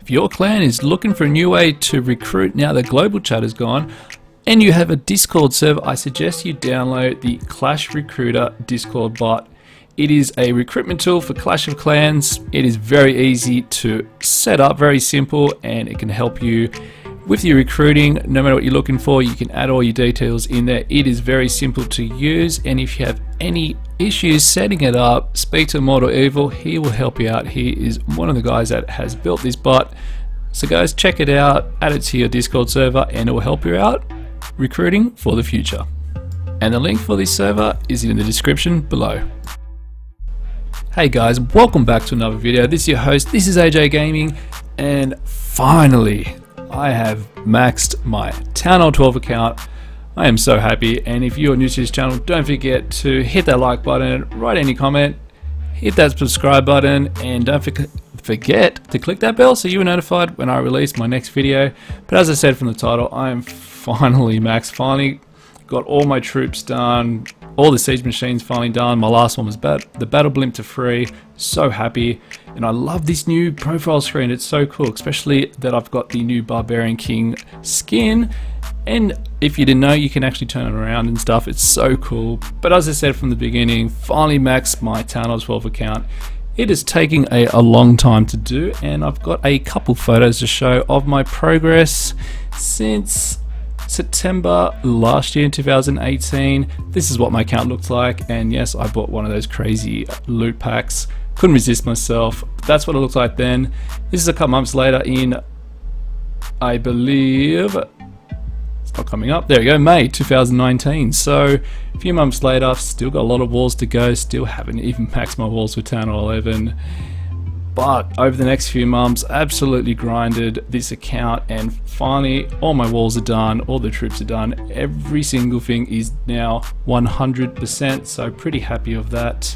If your clan is looking for a new way to recruit now the global chat is gone, and you have a Discord server, I suggest you download the Clash Recruiter Discord bot. It is a recruitment tool for Clash of Clans. It is very easy to set up, very simple, and it can help you with your recruiting. No matter what you're looking for, you can add all your details in there. It is very simple to use, and if you have any issues setting it up, speak to Mortal Evil. He will help you out. He is one of the guys that has built this bot. So guys, check it out, add it to your Discord server, and it will help you out recruiting for the future. And the link for this server is in the description below. Hey guys, welcome back to another video. This is your host, this is AJ Gaming, and finally I have maxed my Town Hall 12 account. I am so happy, and if you're new to this channel, don't forget to hit that like button, write any comment, hit that subscribe button, and don't forget to click that bell so you are notified when I release my next video. But as I said from the title, I am finally maxed, finally got all my troops done, all the siege machines finally done. My last one was the Battle Blimp to free. So happy, and I love this new profile screen. It's so cool, especially that I've got the new Barbarian King skin, and if you didn't know, you can actually turn it around and stuff. It's so cool. But as I said from the beginning, finally maxed my Town Hall 12 account. It is taking a long time to do, and I've got a couple photos to show of my progress since September last year in 2018. This is what my account looked like, and yes, I bought one of those crazy loot packs. Couldn't resist myself. That's what it looked like then. This is a couple months later in, I believe, it's not coming up, there we go, May 2019. So a few months later, I've still got a lot of walls to go, still haven't even maxed my walls for Town Hall 11. But over the next few months, absolutely grinded this account, and finally all my walls are done, all the troops are done, every single thing is now 100%, so pretty happy of that.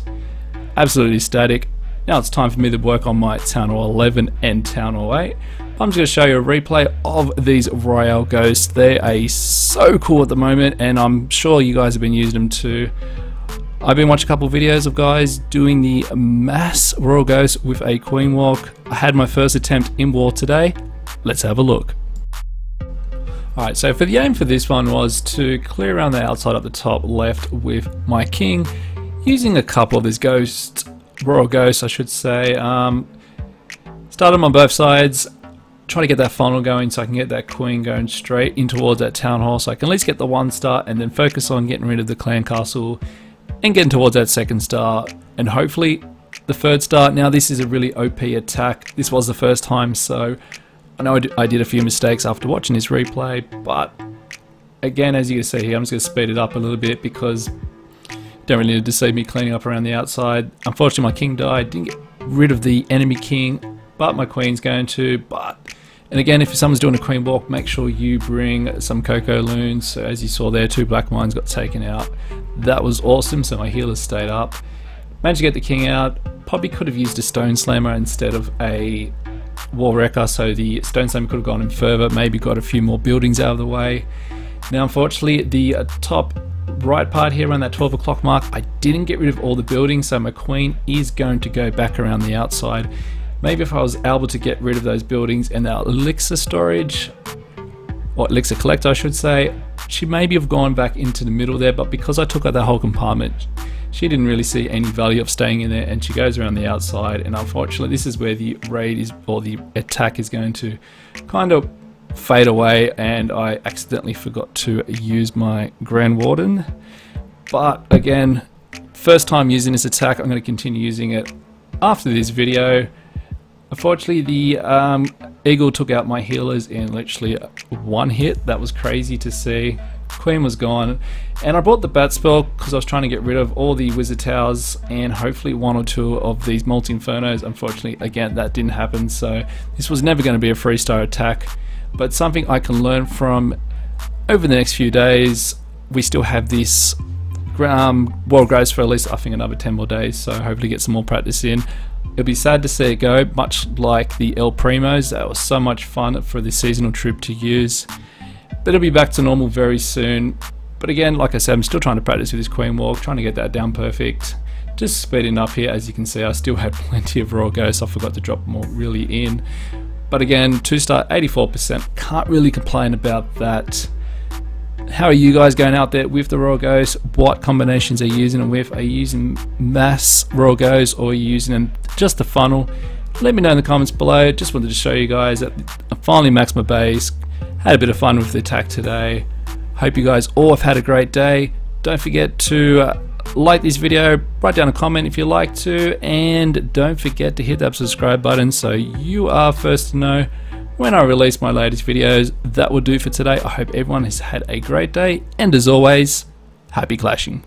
Absolutely ecstatic. Now it's time for me to work on my Town Hall 11 and Town Hall 8. I'm just going to show you a replay of these Royal Ghosts. They are so cool at the moment, and I'm sure you guys have been using them too. I've been watching a couple of videos of guys doing the mass Royal Ghost with a queen walk. I had my first attempt in war today. Let's have a look. Alright, so for the aim for this one was to clear around the outside up the top left with my king, using a couple of these ghosts, Royal Ghosts I should say. Started them on both sides, try to get that funnel going so I can get that queen going straight in towards that town hall, so I can at least get the 1 star and then focus on getting rid of the clan castle and getting towards that 2nd star and hopefully the 3rd star. Now this is a really OP attack. This was the first time, so I know I did a few mistakes after watching this replay, but again, as you can see here, I'm just going to speed it up a little bit because don't really need to see me cleaning up around the outside. Unfortunately my king died, didn't get rid of the enemy king, but my queen's going to, and again, if someone's doing a queen walk, make sure you bring some cocoa loons. So as you saw there, 2 black mines got taken out. That was awesome, so my healers stayed up. Managed to get the king out. Probably could have used a stone slammer instead of a wall wrecker, so the stone slammer could have gone in further, maybe got a few more buildings out of the way. Now unfortunately, the top right part here around that 12 o'clock mark, I didn't get rid of all the buildings, so my queen is going to go back around the outside. Maybe if I was able to get rid of those buildings and that elixir storage, or elixir collector I should say, she maybe have gone back into the middle there, but because I took out that whole compartment, she didn't really see any value of staying in there, and she goes around the outside, and unfortunately this is where the raid is, or the attack is going to kind of fade away, and I accidentally forgot to use my Grand Warden. But again, first time using this attack, I'm going to continue using it after this video. Unfortunately, the Eagle took out my healers in literally 1 hit. That was crazy to see. Queen was gone, and I bought the bat spell because I was trying to get rid of all the wizard towers and hopefully 1 or 2 of these multi infernos. Unfortunately, again, that didn't happen, so this was never going to be a 3-star attack, but something I can learn from over the next few days. We still have this Royal Ghost for at least, I think, another 10 more days, so hopefully get some more practice in. It'll be sad to see it go, much like the El Primos. That was so much fun for the seasonal troop to use, but it'll be back to normal very soon. But again, like I said, I'm still trying to practice with this queen walk, trying to get that down perfect. Just speeding up here, as you can see, I still had plenty of Royal Ghosts. I forgot to drop more really in, But again, 2-star, 84%. Can't really complain about that. How are you guys going out there with the Royal Ghosts? What combinations are you using them with? Are you using mass Royal Ghosts or are you using them just the funnel? Let me know in the comments below. Just wanted to show you guys that I finally maxed my base. Had a bit of fun with the attack today. Hope you guys all have had a great day. Don't forget to like this video, write down a comment if you like to, and don't forget to hit that subscribe button so you are first to know when I release my latest videos. That will do for today. I hope everyone has had a great day, and as always, happy clashing.